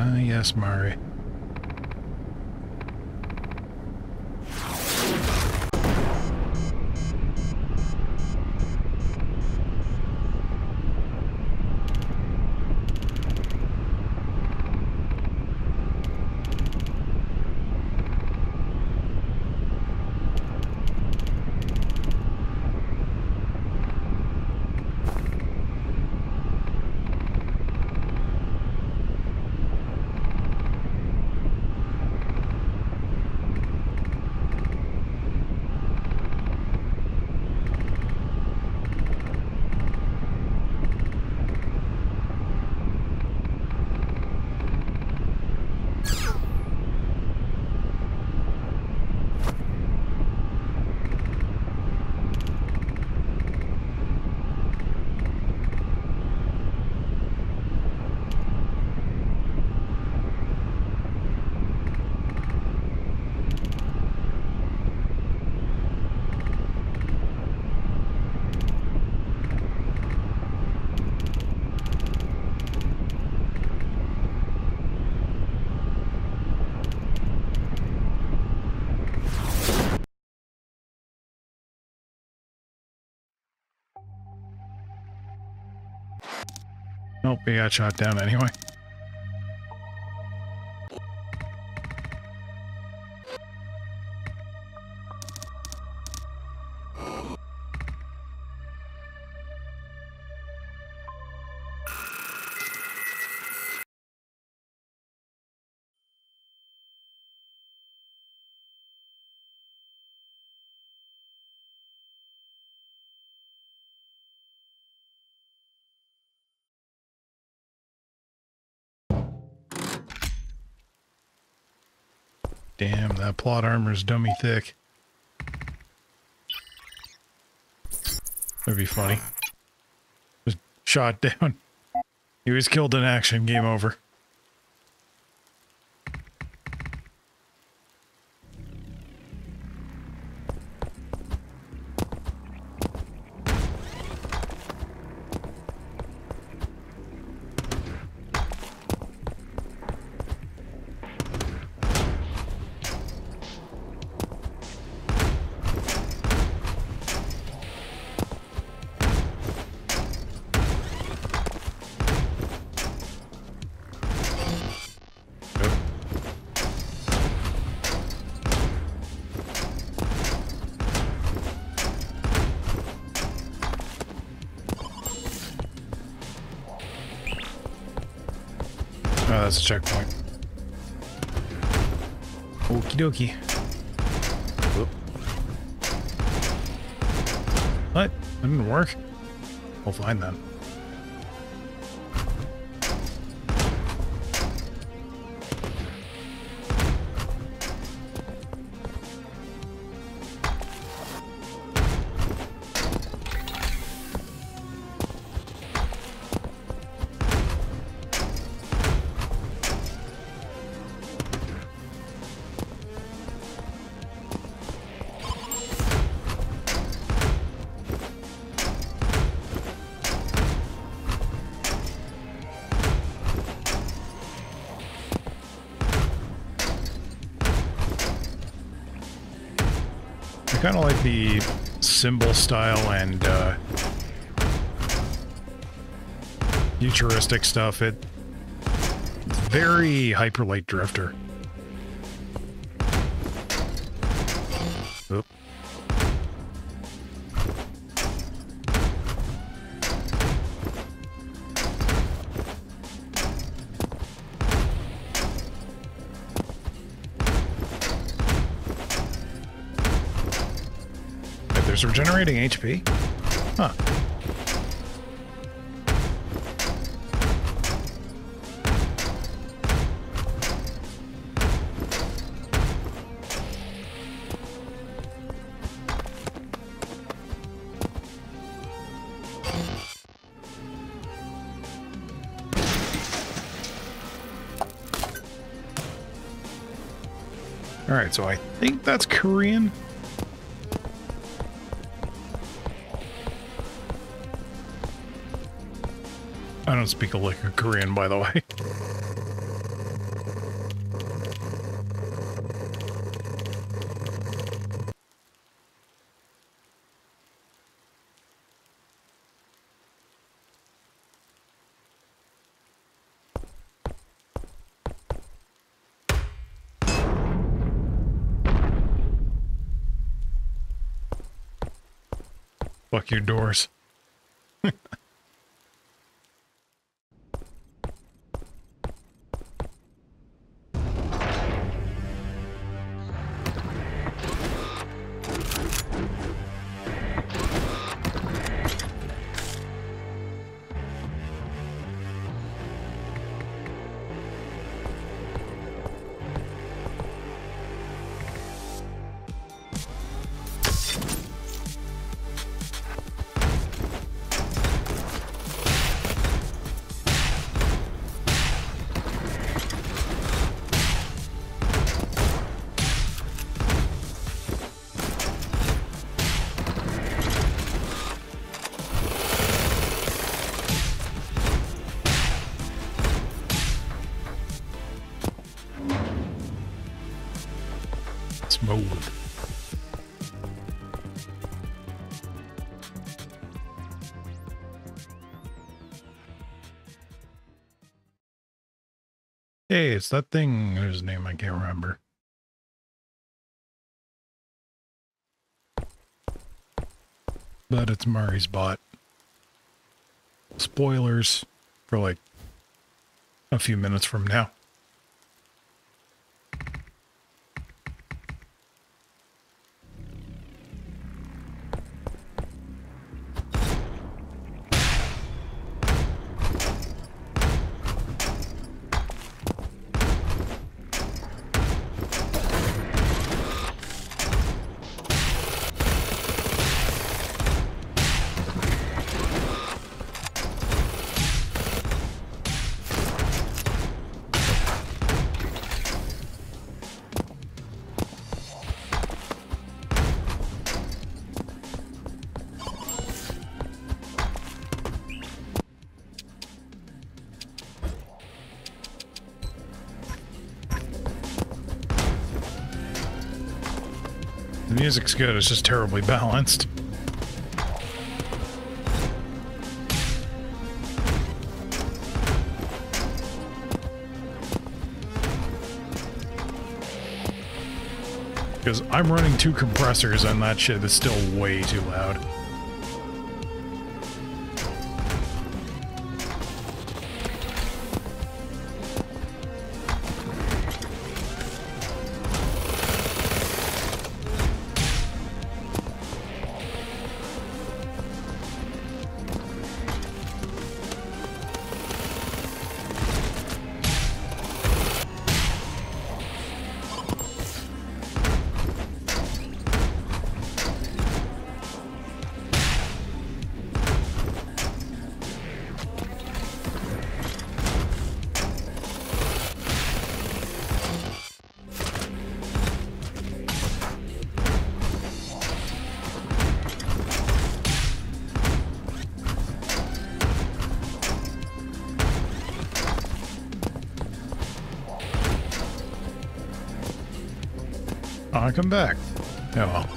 Ah, yes, Mari. Nope, he got shot down anyway. Damn, that plot armor's dummy thick. That'd be funny. Was shot down. He was killed in action. Game over. That's a checkpoint. Okie dokie. Whoop. What? That didn't work? We'll find them. I kind of like the symbol style and futuristic stuff. It's very Hyper Light Drifter. Oop. Regenerating HP? Huh. All right, so I think that's Korean. I don't speak a lick of Korean, by the way. Fuck your doors. Hey, it's that thing whose name I can't remember. But it's Mari's bot. Spoilers for like a few minutes from now. Music's good, it's just terribly balanced. Because I'm running two compressors and that shit is still way too loud. I come back. Oh well.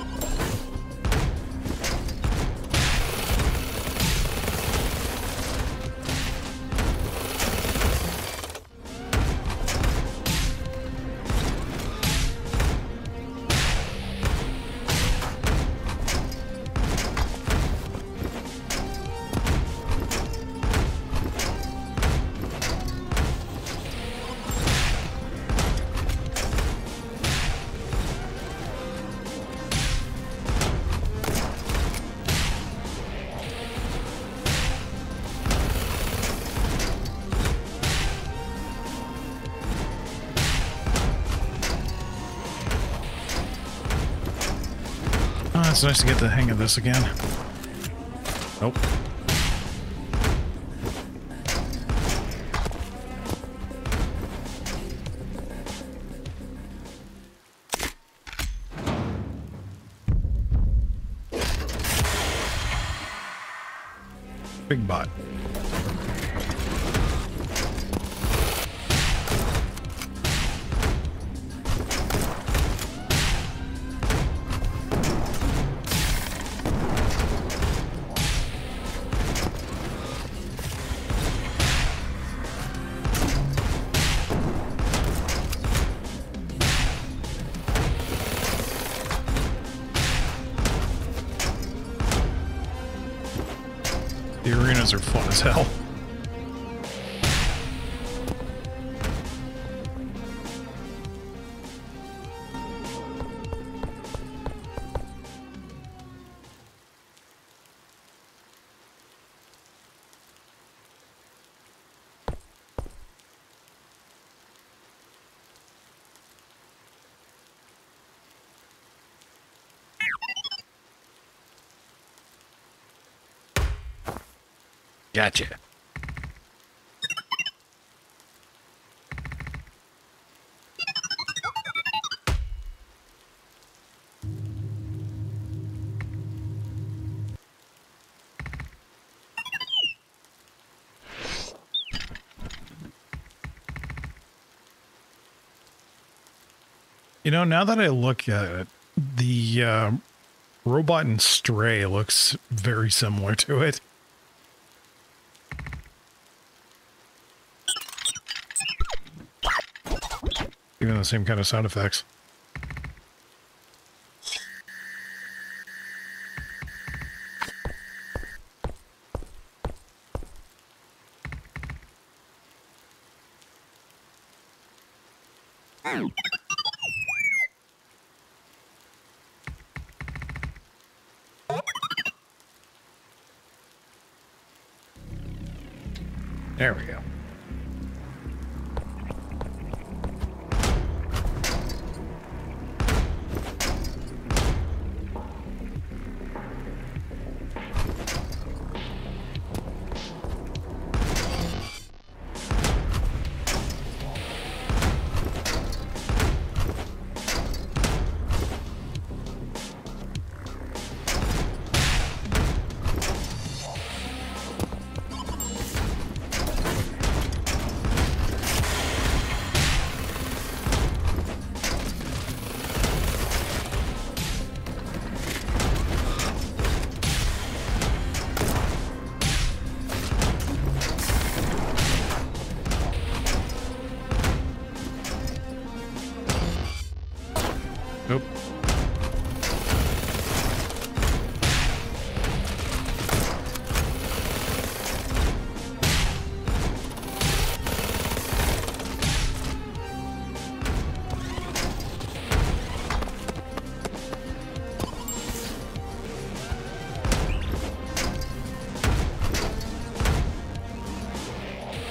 It's nice to get the hang of this again. Nope. Big bot. The arenas are fun as hell. Gotcha. You know, now that I look at it, the robot in Stray looks very similar to it. Even the same kind of sound effects. There we go.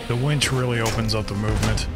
The winch really opens up the movement.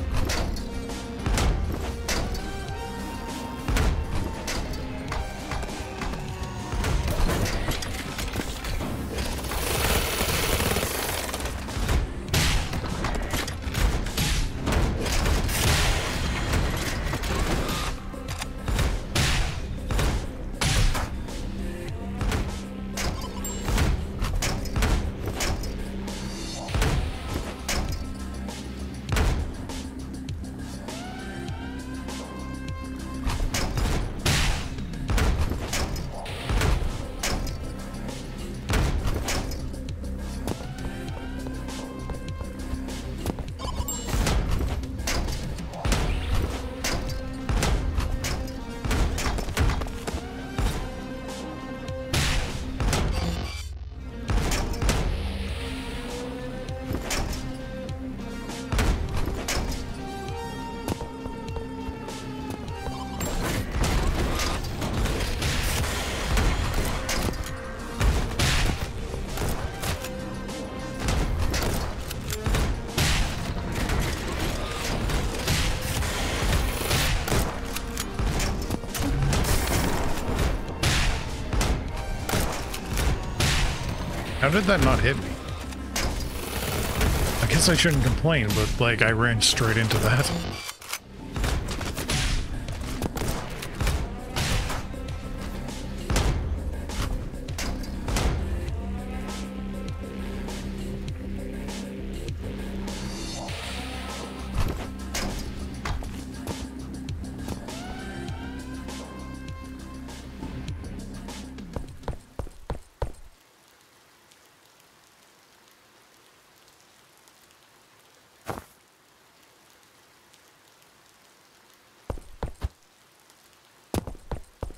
How did that not hit me? I guess I shouldn't complain, but, like, I ran straight into that.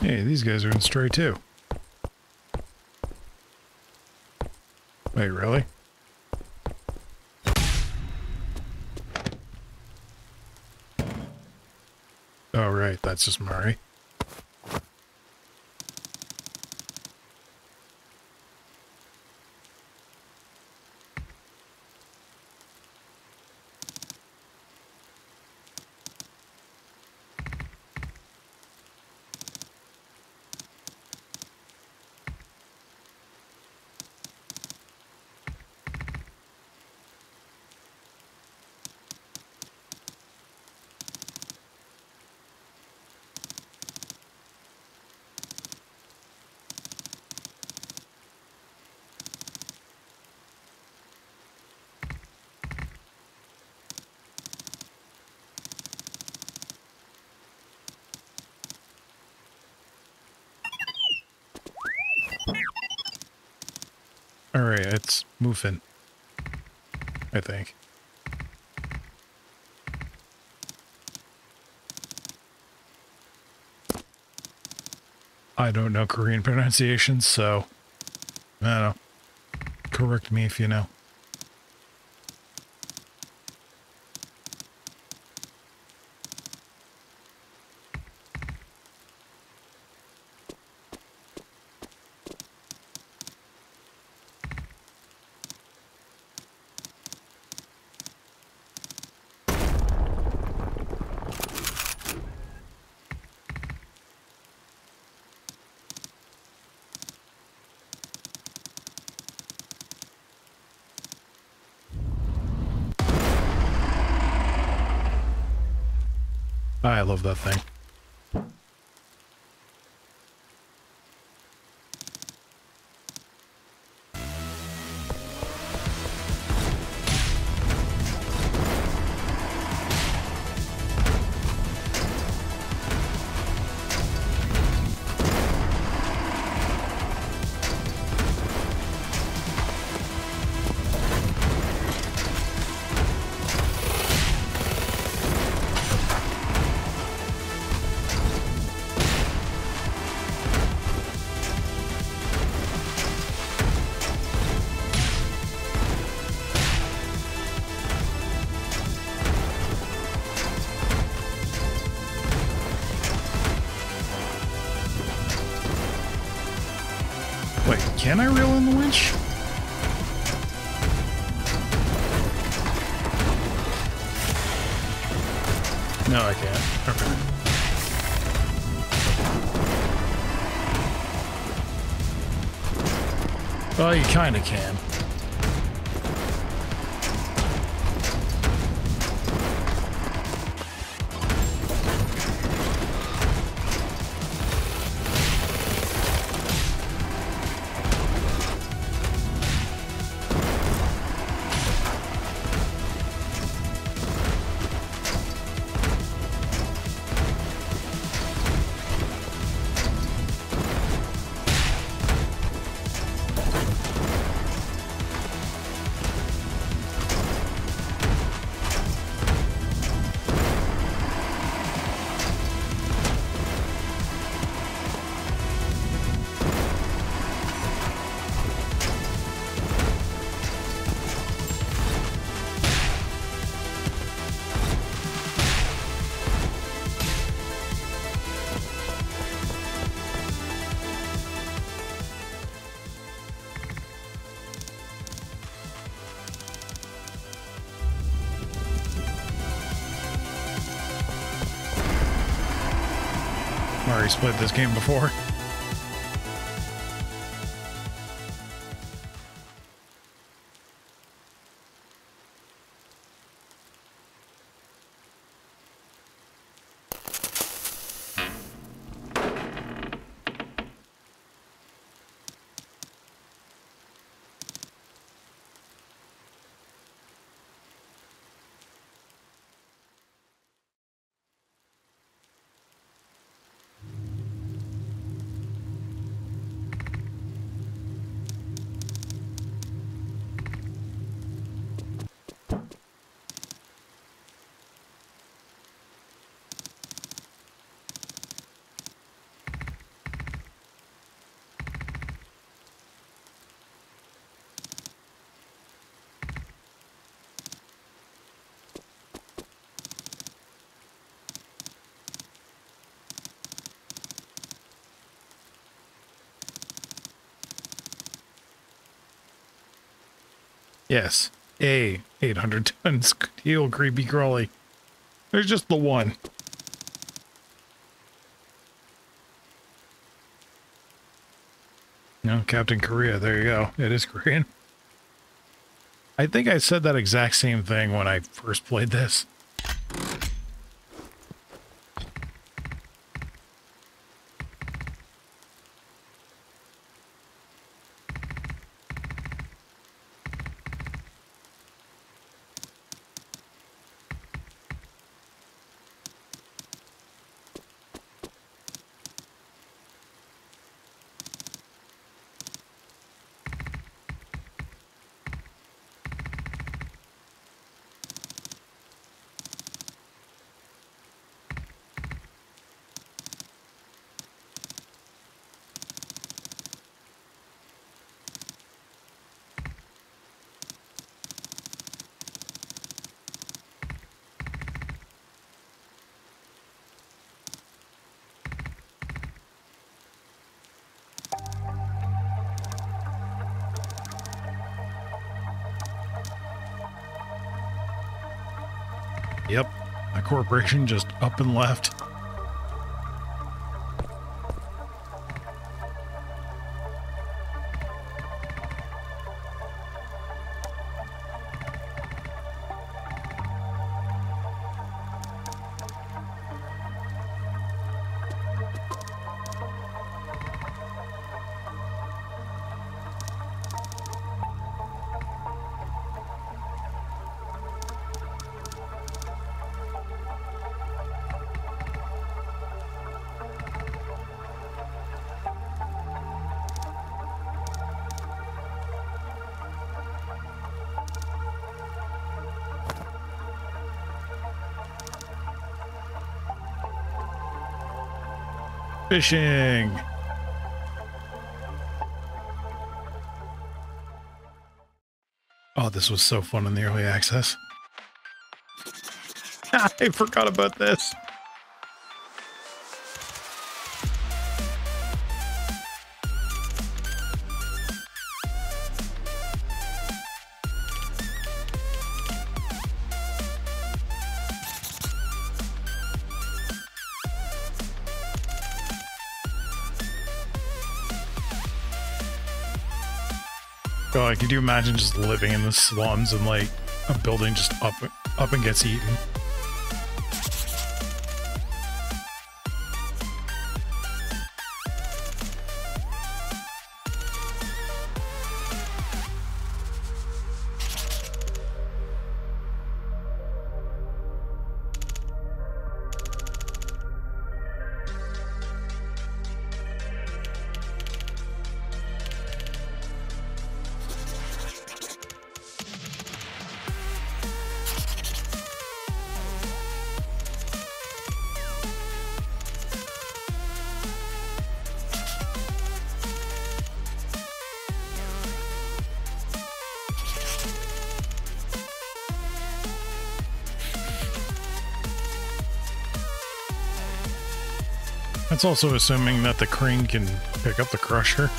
Hey, these guys are in Stray too. Wait, really? Oh, right. That's just Mari. Alright, it's Mufin, I think. I don't know Korean pronunciations, so I don't know. Correct me if you know. I love that thing. Can I reel in the winch? No, I can't. Okay. Well, you kinda can. Mari played this game before. Yes. A 800 tons heel creepy crawly. There's just the one. No, Captain Korea. There you go. It is Korean. I think I said that exact same thing when I first played this. Yep, a corporation just up and left. Fishing. Oh, this was so fun in the early access. I forgot about this. Like, could you imagine just living in the slums and like a building just up and gets eaten? That's also assuming that the crane can pick up the crusher.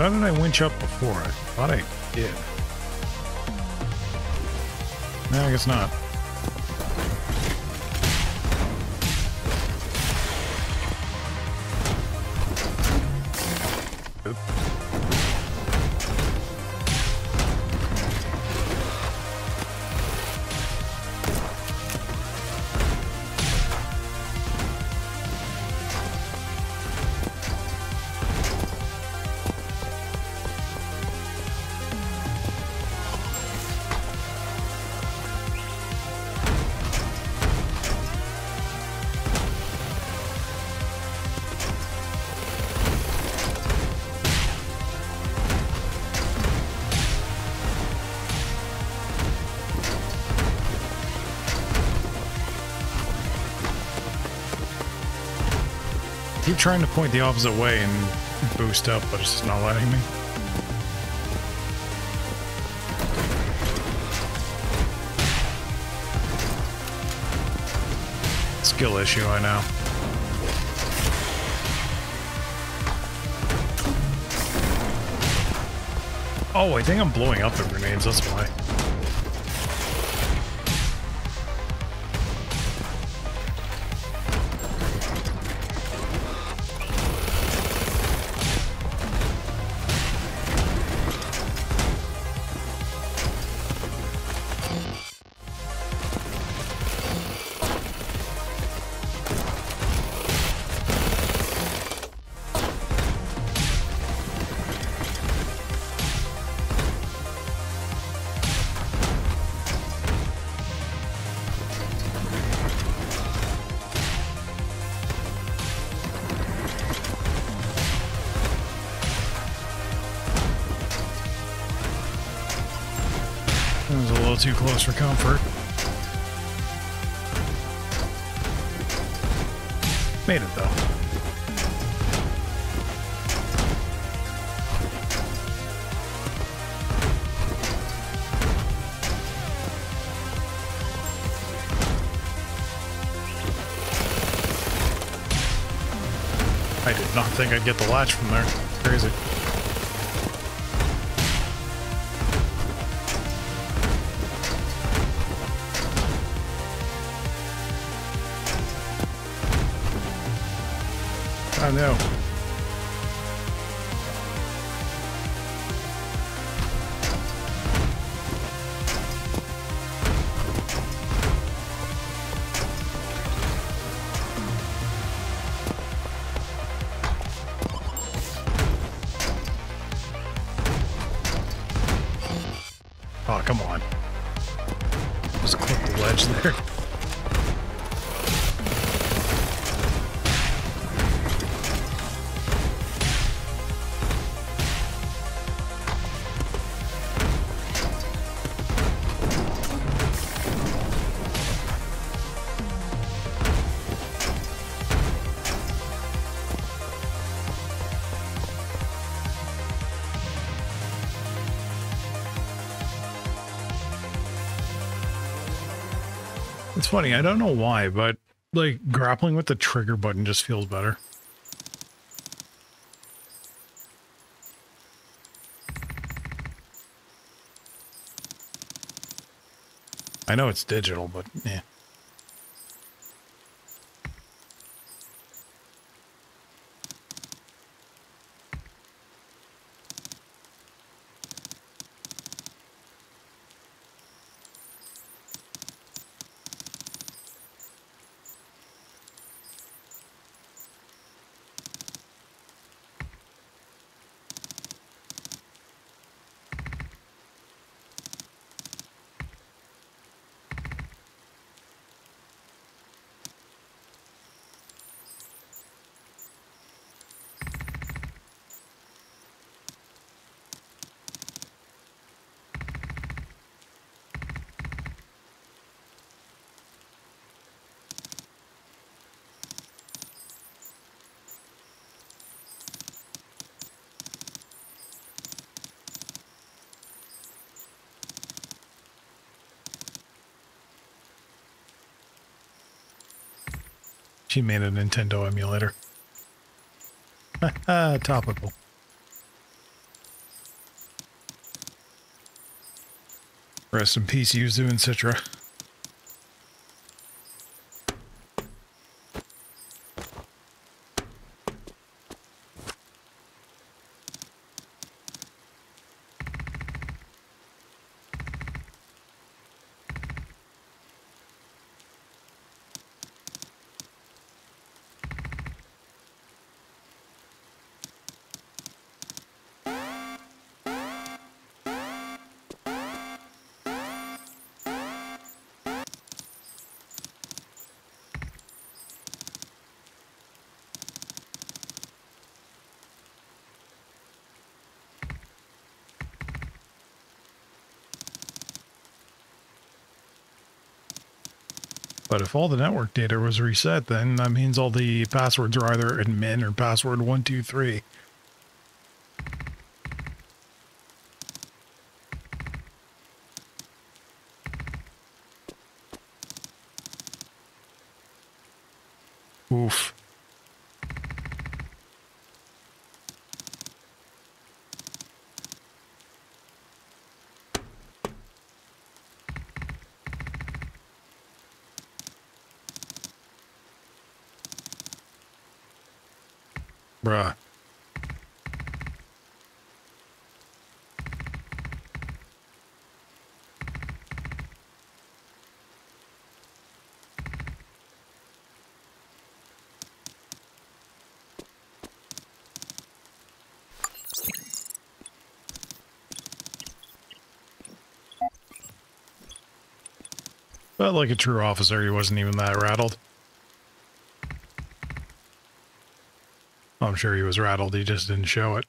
Why didn't I winch up before? I thought I did. No, I guess not. I keep trying to point the opposite way and boost up, but it's just not letting me. Skill issue, I know. Oh, I think I'm blowing up the grenades, that's why. Too close for comfort. Made it though. I did not think I'd get the latch from there. Crazy. I know. Oh, come on. Just clip the ledge there. It's funny, I don't know why, but like grappling with the trigger button just feels better. I know it's digital, but yeah. She made a Nintendo emulator. Topical. Rest in peace, Yuzu and Citra. But if all the network data was reset, then that means all the passwords are either admin or password 123. Oof. Bruh. But like a true officer, he wasn't even that rattled. I'm sure he was rattled, he just didn't show it.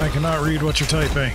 I cannot read what you're typing.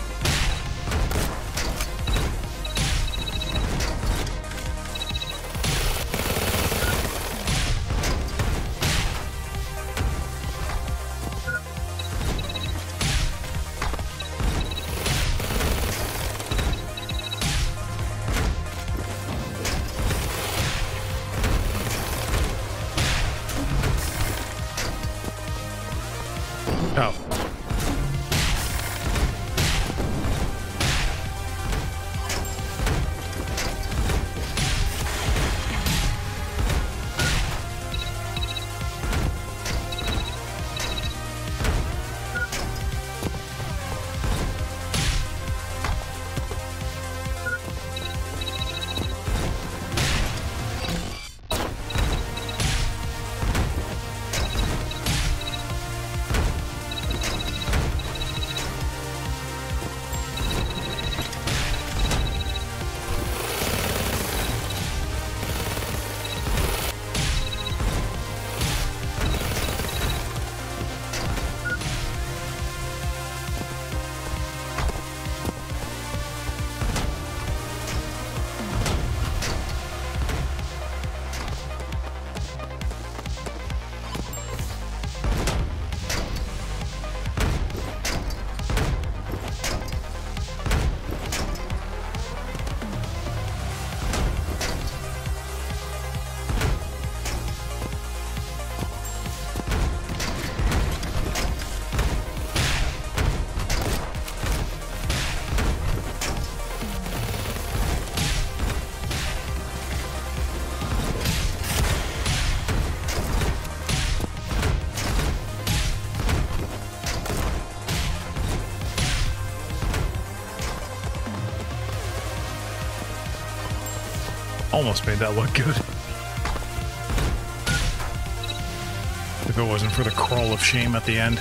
Almost made that look good. If it wasn't for the crawl of shame at the end.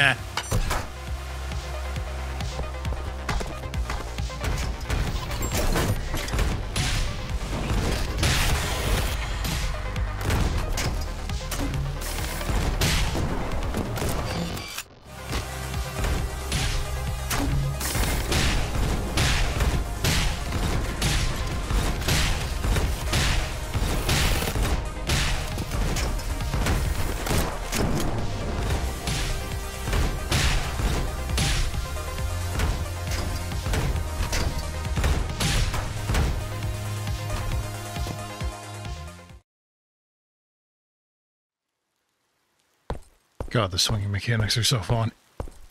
Nah. God, the swinging mechanics are so fun.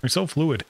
They're so fluid.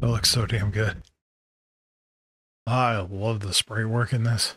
That looks so damn good. I love the spray work in this.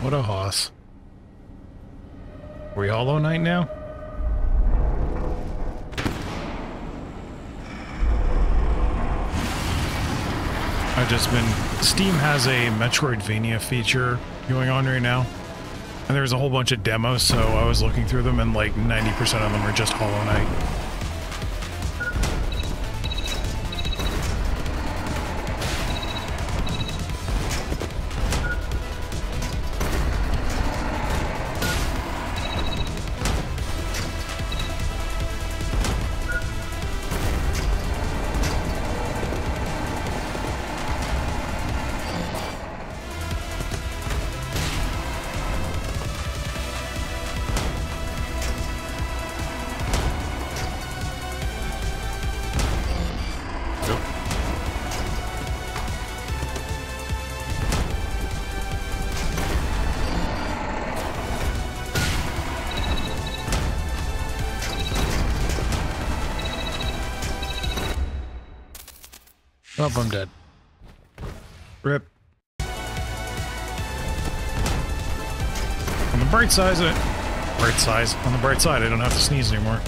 What a hoss. Are we Hollow Knight now? I've just been... Steam has a Metroidvania feature going on right now. And there's a whole bunch of demos, so I was looking through them and like 90% of them are just Hollow Knight. Oh, I'm dead. Rip. On the bright side of it. On the bright side, I don't have to sneeze anymore.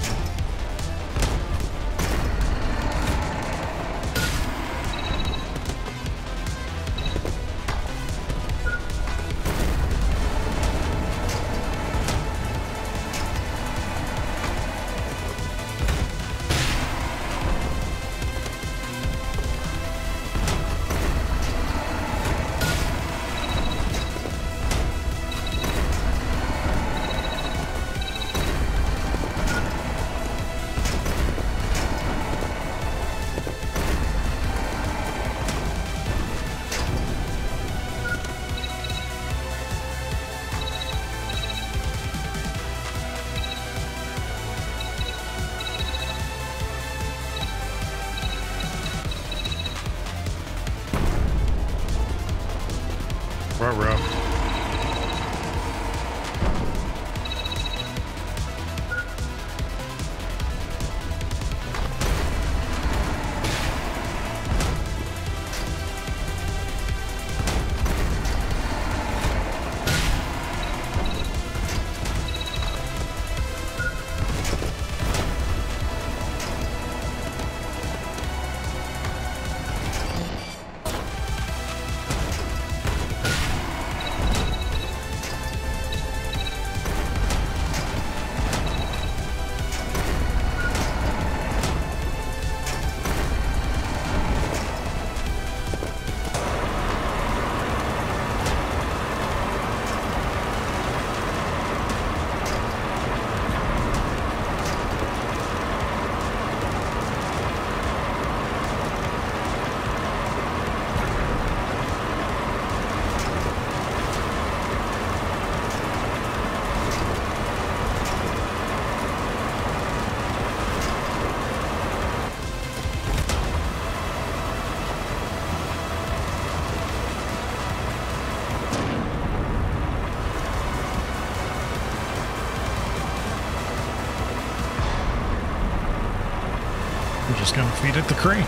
Just gonna feed it the crane.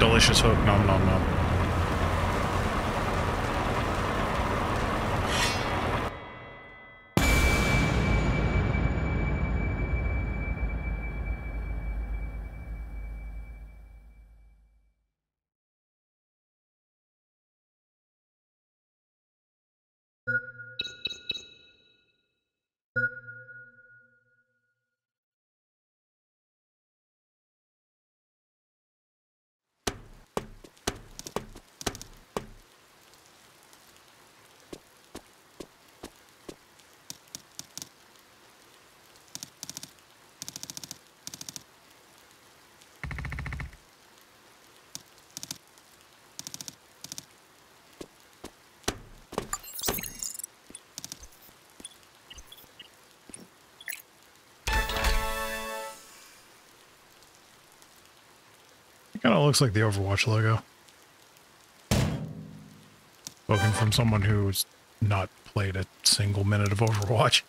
Delicious hook, nom nom nom. Kind of looks like the Overwatch logo. Spoken from someone who's not played a single minute of Overwatch.